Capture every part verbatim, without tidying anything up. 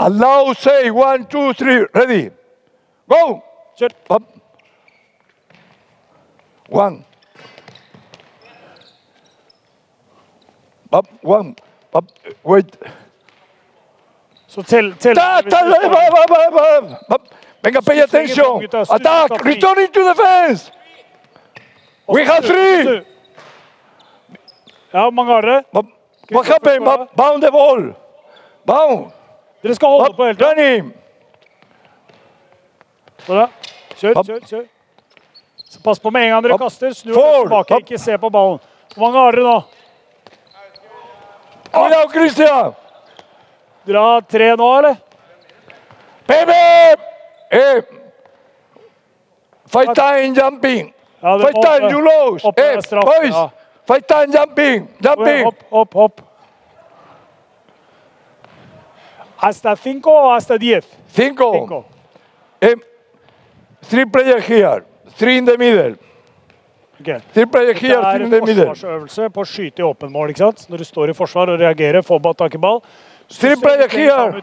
And now say one, two, three, ready, go. Set up. One. Up, one. Up, wait. So tell, tell. Ta, ta, up, up, up, up. Venga, pay attention. Attack, return into the fence. We have three. Ja, mange har det. What happened? Bound the ball. Bound. Dere skal holde på helt. Run him. Sånn. Kjør, kjør, kjør. Så pass på med en gang dere kaster. Snu dere tilbake, ikke se på ballen. Hvor mange har dere nå? Adrian og Christian. Dere har tre nå, eller? Pep! Fight time jumping. Fight time you lose. Boys, fight time jumping. Jumping. Hopp, hopp, hopp. Hasta cinco o hasta diez? Cinco. Cinco. Eh, three players here, three in the middle. Okay. Three players here, three in the middle. Det er en forsvarsøvelse på å skyte i åpen mål, ikke sant? Når du står i forsvar og reagerer, får bare tak i ball. Three players here,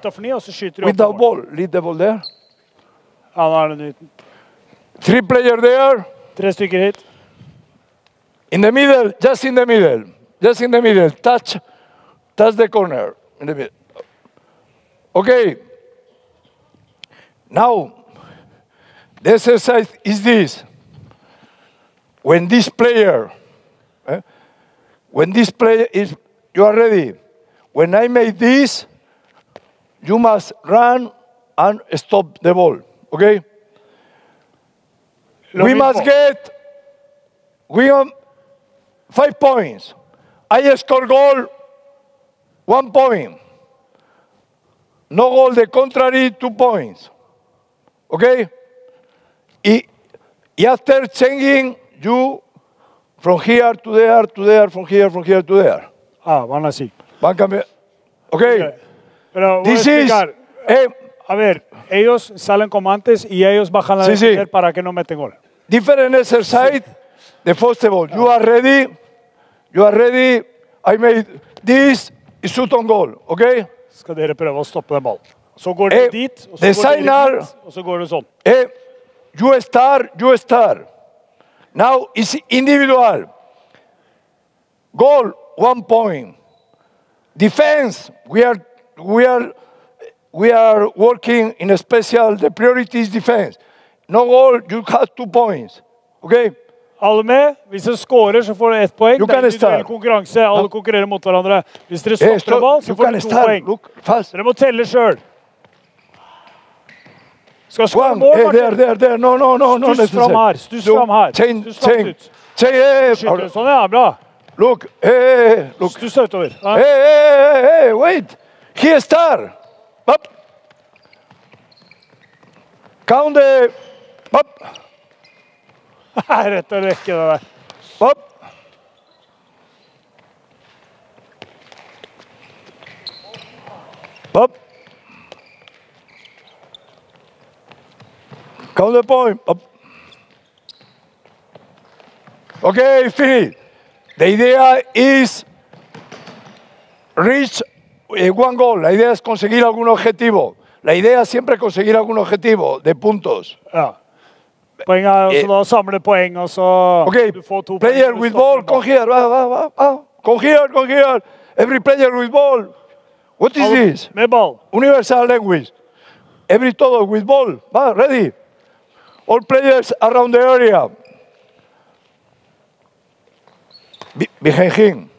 without ball, lead the ball there. Ja, nå er den uten. Three players there. Tre stykker hit. In the middle, just in the middle. Just in the middle, touch, touch the corner, in the middle. Okay, now the exercise is this. When this player, eh, when this player is, you are ready. When I make this, you must run and stop the ball, okay? We must get, we have five points. I score goal, one point. No goal, the contrary, two points. Okay? Y, y after changing you from here to there, to there, from here, from here to there. Ah, van así. Van cambiando. Okay. Okay. Pero voy This a explicar. Is, eh, a ver, ellos salen como antes y ellos bajan la sí, defender sí. Para que no meten gol. Different exercise. Sí. The first of all, you are ready. You are ready. I made this shoot on goal. Okay? Skal dere prøve å stoppe den ballen. Så går det dit, og så går det dit, og så går det sånn. You start, you start. Now it's individual. Goal, one point. Defense, we are, we are, we are working in a special, the priority is defense. No goal, you have two points. Okay? Alle med. Hvis dere scorer, så får dere ett poeng. Det er individuell konkurranse. Alle konkurrerer mot hverandre. Hvis dere stopper ball, så får dere to poeng. Dere må telle selv. Skal skåre mål, Martin. Stuss fram her. Stuss fram her. Stuss fram ut. Skytter. Sånn, ja. Bra. Stuss utover. Wait. He is star. Count the... Det er rett å rekke det der. Opp! Opp! Count the point! Opp! Ok, finish! The idea is reach one goal. La idea es conseguir algún objetivo. La idea siempre es conseguir algún objetivo de puntos. Ja. Poenget er også da å samle poeng, og så du får to poeng. Ok, player with ball, kom her, kom her, kom her. Every player with ball. What is this? Med ball. Universal language. Every todo with ball. Va, ready. All players around the area. Behind him.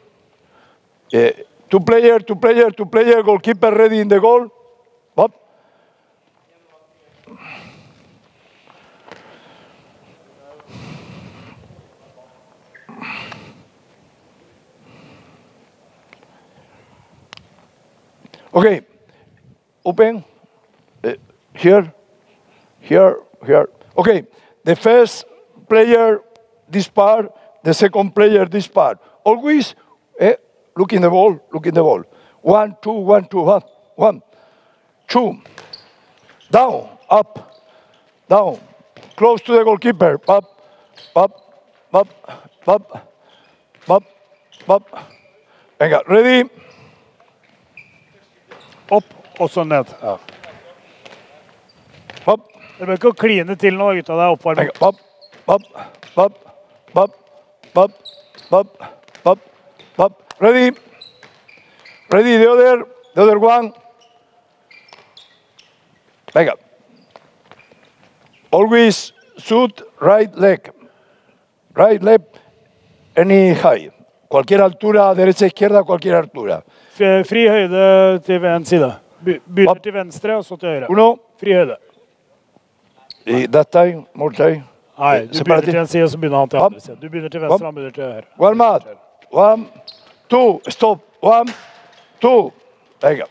Two player, two player, two player, goalkeeper ready in the goal. Up. Okay, open, uh, here, here, here. Okay, the first player this part, the second player this part. Always eh, look in the ball, look in the ball. One, two, one, two, one, one, two. Down, up, down. Close to the goalkeeper. Up, up, up, up, up, up. Venga, ready? Up, og så ned. Ja. Papp. Det bør ikke å kline til nå, gutta, det er oppvarmet. Papp, papp, papp, papp, papp, papp, papp, papp. Ready. Ready, the other, the other one. Venga. Always shoot right leg. Right, left, any high. Cualquier altura, derecha, izquierda, cualquier altura. Fri høyde til en side. Begynner til venstre, og så til høyre. Uno. Fri høyde. That time, more time. Nei, du begynner til en side, og så begynner han til andre side. Du begynner til venstre, han begynner til høyre. One mat. One, two, stop. One, two. Venga.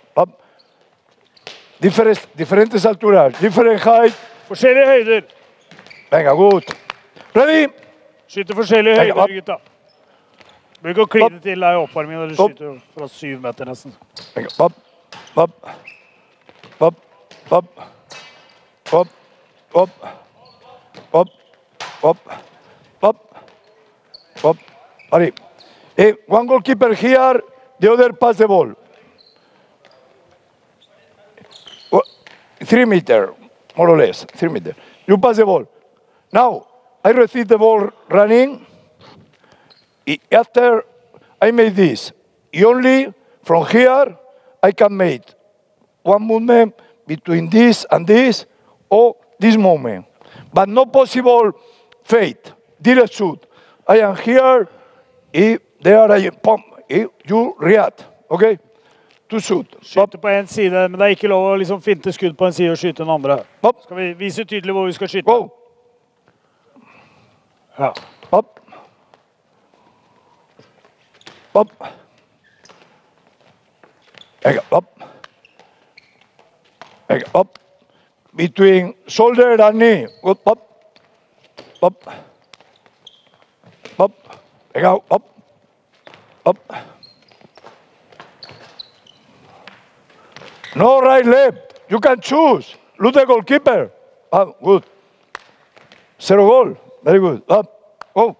Diferentes alturas, different height. Forskjellige høyder. Venga, god. Ready? Skyter forskjellige høyder, gutta. Du kan kline til deg i oppvarmingen når du skyter fra syv meter nesten. Venga, papp, papp, papp, papp, papp, papp, papp, papp, papp, papp. Allez. One goalkeeper here, the other pass the ball. Three meter, more or less, three meter. You pass the ball. Now, I receive the ball running. After I made this, only from here I can make one movement between this and this, or this movement. But no possible fate, direct shoot. I am here, and there I pump. You react, okay? To shoot. Skyte på en side, men det er ikke lov å finte skudd på en side og skyte den andre. Skal vi vise tydelig hvor vi skal skyte? Ja. Opp. Opp. Venga, opp. Venga, opp. Between shoulder and knee. Good, opp. Opp. Opp. Venga, opp. Opp. No right, left. You can choose. Look the goalkeeper. Ah, good. Zero goal. Very good. Up, go.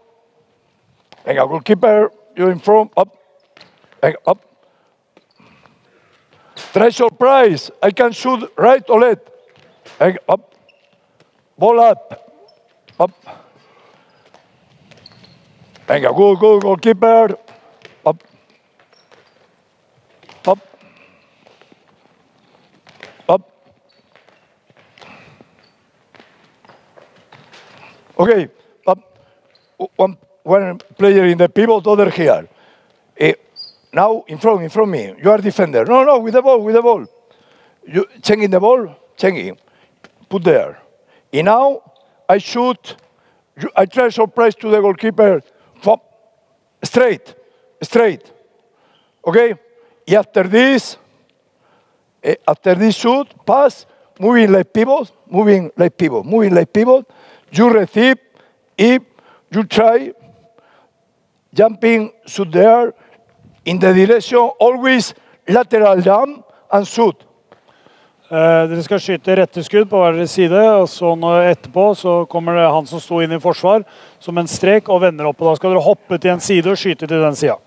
Venga, goalkeeper, you're in front. Up, venga, up. Try surprise. I can shoot right or left. Venga, up. Ball up. Up. Venga, good, good, goalkeeper. Up. Up. Up. Okay. One, one player in the pivot, other here. Uh, now, in front, in front of me, you are defender. No, no, with the ball, with the ball. You changing the ball, changing. Put there. And now, I shoot. I try surprise to the goalkeeper. Straight, straight. Okay? And after this, uh, after this shoot, pass, moving like pivot, moving like pivot, moving like pivot. You receive if you try jumping, shoot there, in the direction, always lateral down and shoot. Uh, dere skal skyte rette skudd på hver side, og så etterpå så kommer det han som sto inn i forsvar, som en strek og vender opp, og da skal dere hoppe til en side og skyte til den siden.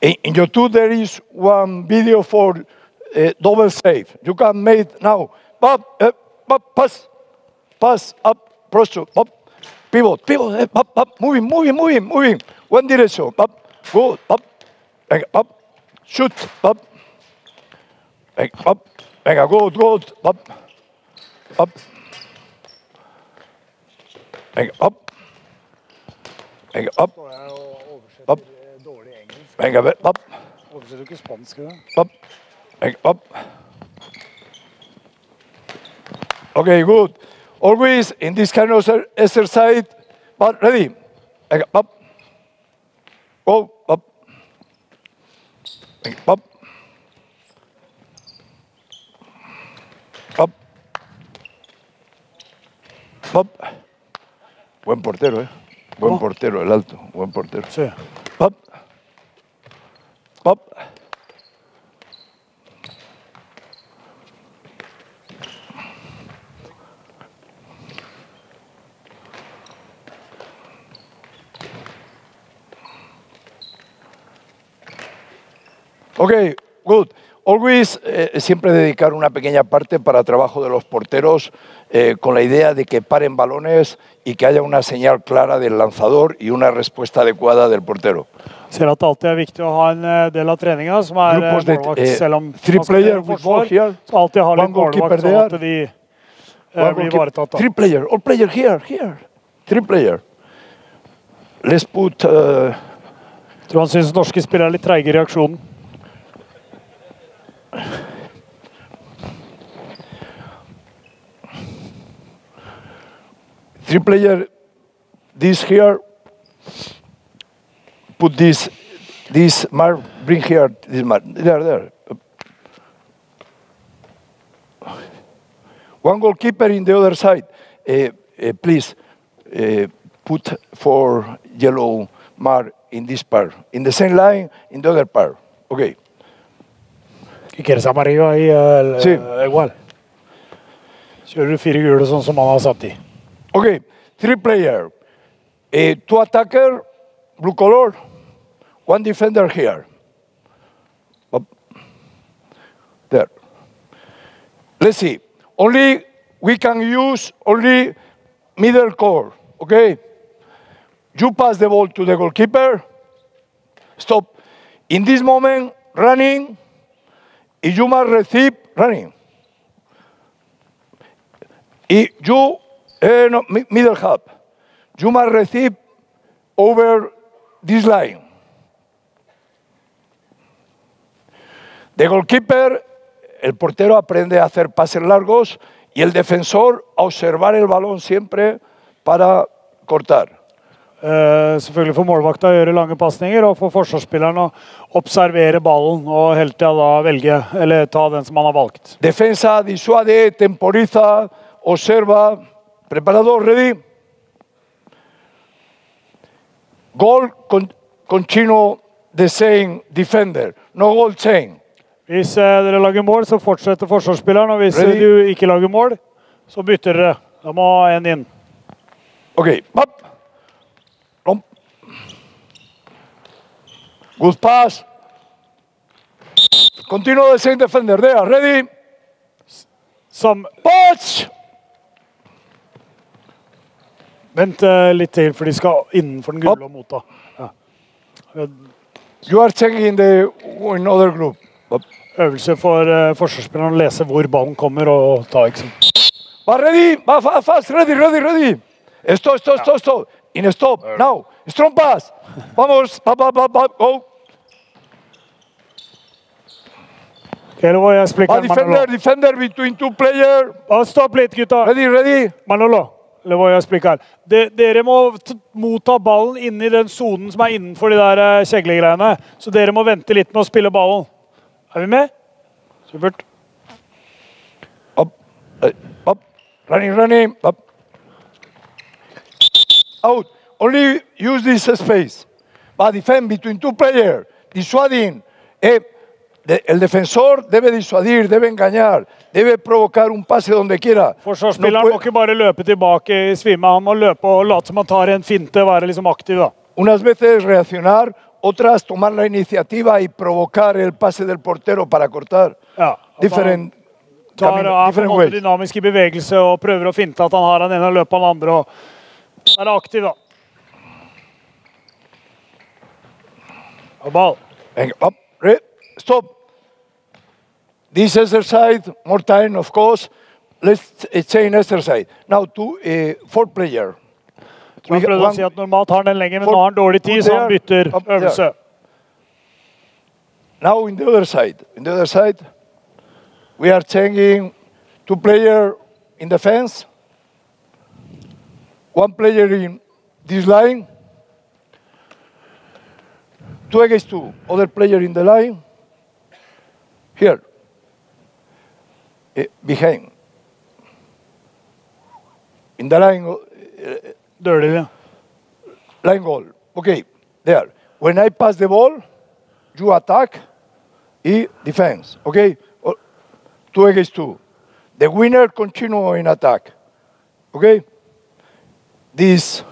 In, in YouTube there is one video for uh, double save. You can make now, pop, uh, pop, pass, pass up, prostrate, pop. Pivot, pivot, pop, pop, moving, moving, moving, moving. One direction, pop, go, pop, venga, pop, shoot, pop, venga, pop, venga, go, go, pop, pop, venga, pop, venga, pop, pop, venga, pop, pop, venga, pop. Okay, good. Always in this kind of exercise, but ready. Up, go, up, up, up, up. Buen portero, eh. Buen portero, el alto, buen portero. Sí. Up, up. Okay, good. Always eh, siempre dedicar una pequeña parte para trabajo de los porteros eh, con la idea de que paren balones y que haya una señal clara del lanzador y una respuesta adecuada del portero. Ser at det alltid er viktig å ha en del av treninga som er målvakt, selv om man skal gjøre forsvar, så alltid ha litt målvakt sånn at de blir varetatt. Three player, all player here, here, three player. Let's put... Tror han synes norske spillere er litt treige i reaksjonen. Three player, this here, put this, this mark, bring here, this mark, there, there. One goalkeeper in the other side, uh, uh, please uh, put four yellow mark in this part, in the same line, in the other part, okay. Si quieres amarillo ahí, el, sí. el, igual. Kjører du fire gule sånn som han har satt i. Ok, three player. Eh, two attacker, blue color. One defender here. Up. There. Let's see. Only we can use only middle core. Ok? You pass the ball to the goalkeeper. Stop. In this moment, running. Y you must receive running. Y you, eh, no, middle hub. You must receive over this line. The goalkeeper, el portero aprende a hacer pases largos y el defensor a observar el balón siempre para cortar. Uh, selvfølgelig for målvakta å gjøre lange pasninger og for forsvarsspilleren å observere ballen og hele tiden da velge, eller ta den som han har valgt. Defensa, disuade, temporiza, observa, preparador, ready. Goal, con, continue the same defender, no goal chain. Hvis uh, dere lager mål så fortsetter forsvarsspilleren, og hvis ready. Du ikke lager mål så bytter dere, da må en inn. Ok, papp. Good pass. Continue the same defender. They are ready. Some punch. Vent uh, litt til, for de skal innenfor den gule og motta. Ja. You are checking the another group. Up. Øvelse for uh, forsvarsspilleren å lese hvor ballen kommer og ta eksempel. Var ready, var fa fast, ready, ready, ready. Stop, stop, stop, stop. In a stop, now. Strong pass. Vamos, pa, pa, pa, pa, go. Okay, lo voy a explicar, Manolo. Defender between two players. Oh, stopp litt, gutta. Ready, ready. Manolo, le voy a explicar. De, dere må motta ballen inni den zonen som er innenfor de der kjeglegreiene. Så dere må vente litt med å spille ballen. Er vi med? Supert. Opp, opp. Running, running, opp. Out. Only use this space. But defend between two players. Disuading. Eh, de, el defensor debe disuadir, debe engañar, debe provocar un pase donde quiera. Forsvarsspilleren no må ikke bare løpe tilbake i svime. Han må løpe og late som han tar en finte, være liksom aktiv. Da. Unas veces reaccionar, otras tomar la iniciativa y provocar el pase del portero para cortar. Ja, Different tar, tar, different ways. Han er dynamisk i bevegelse og prøver å finte at han har den ene løpet av den andre. Og er aktiv da. A ball. Up, stop. This exercise, more time, of course. Let's change exercise. Now to uh, four player. Han prøvde å si at normalt har han den lenger, men nå har han dårlig tid, så han bytter øvelse. Now in the other side. In the other side, we are changing two player in defense. One player in this line. Two against two, other player in the line, here, uh, behind, in the line, uh, there, yeah. Line goal, okay, there. When I pass the ball, you attack, and defense, okay, two against two. The winner continue in attack, okay? This,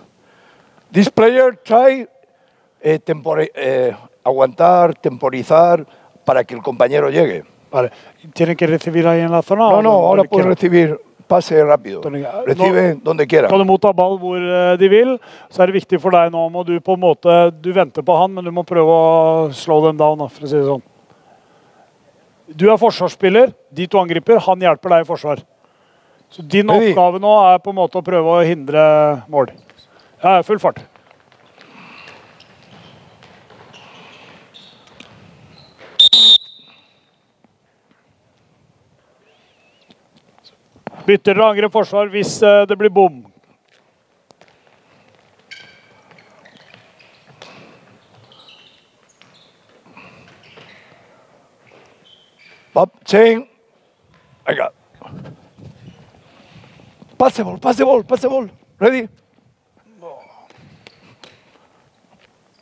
this player try Eh, tempore, eh, aguantar, temporizar para que el compañero llegue. Vale. ¿Tienen que recibir ahí en la zona? No, o no, ahora pueden recibir pase rápido. Recibe no, donde quiera. Kan du motta ball hvor de vil, så er det viktig for deg nå, må du på en måte, du venter på han, men du må prøve å slow them down, for å si det sånn. Du er forsvarsspiller, de to angriper, han hjelper deg i forsvar. Så din oppgave nå er på en måte å prøve å hindre mål. Ja, full fart. Bytter dere angrep forsvar hvis det blir bom. Cheng. Venga. Pase ball, pase ball, pase ball. Ready?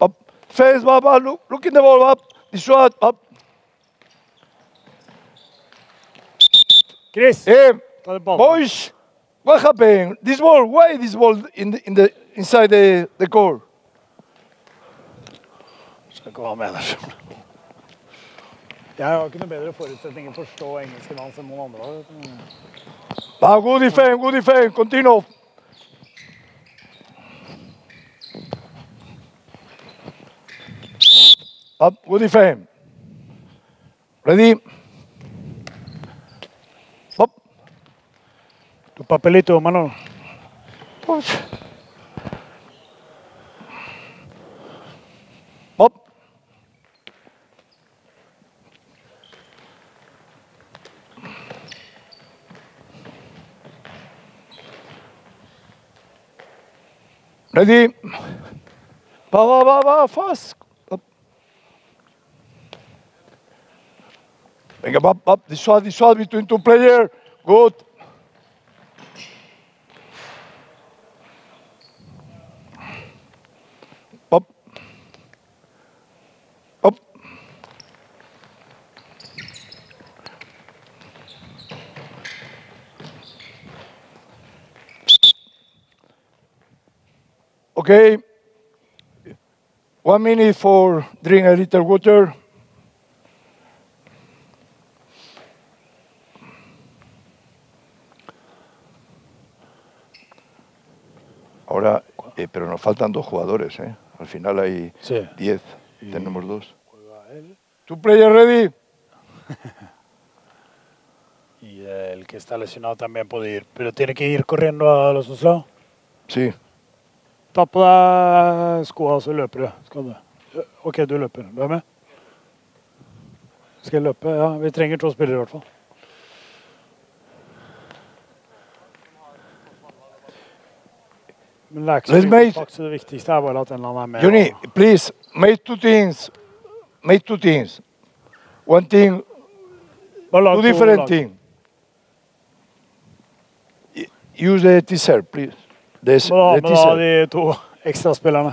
Up. Face, up, up. Look, look in the ball, up. The shot, up. Chris. Yeah. Boys, what happened? This ball, why this ball in the, in the inside the the goal? Skal ikke være med der. Jeg har ikke noen bedre forutsetninger for å forstå engelsken hans enn noen andre. God i fem, god i fem, continue. God i fem. Ready? Tu papelito, Manolo. Pop. Ready. Va, va, va, va, fast. Pop. Venga, pop, pop. This one, this one between two players. Good. Okay, one minute for drink a little water. Ahora, eh, pero nos faltan dos jugadores, ¿eh? Al final hay sí. diez, y tenemos dos. ¿Tu player ready? Y el que está lesionado también puede ir, pero tiene que ir corriendo a los dos lados. Sí. Ta på deg skoene, så løper du. Skal du. Ok, du løper. Du er med? Skal jeg løpe? Ja, vi trenger to spillere i hvert fall. Men det er ikke så det viktigste er bare at en eller annen er med. Juni, please, make two things. Make two things. One thing, two different things. Use the t-shirt, please. Des, no, de no, de tu extra spillerne.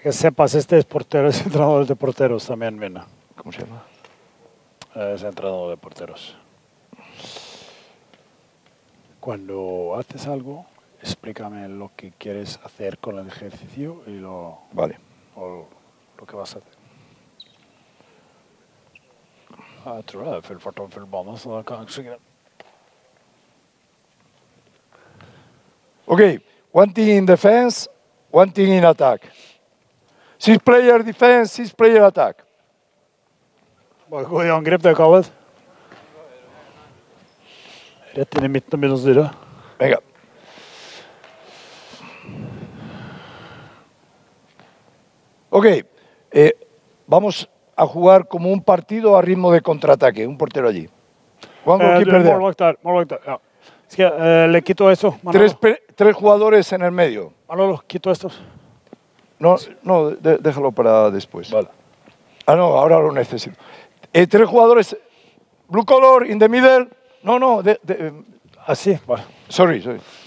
Que sepas, este es portero, es entrenador de porteros también, mira. ¿Cómo se llama? Es entrenador de porteros. Cuando haces algo, explícame lo que quieres hacer con el ejercicio y lo, vale. o lo que vas a hacer. Ah, jeg tror det er full fart og full bane, så da kan jeg ikke greit. Okay, one thing in defense, one thing in attack. Six player defense, six player attack. Bare gå i angrep, det kallet. Rett inn i midten og begynne å styre. Venga. Okay, eh, vamos a jugar como un partido a ritmo de contraataque, un portero allí. Juan Golkiper de... Målvakt der, målvakt der, ja. Es que eh, le quito eso, Manolo. Tres, tres jugadores en el medio. Manolo, quito estos. No, no de, déjalo para después. Vale. Ah, no, ahora lo necesito. Eh, tres jugadores. Blue color, in the middle. No, no. De, de, Así, vale. Sorry, sorry.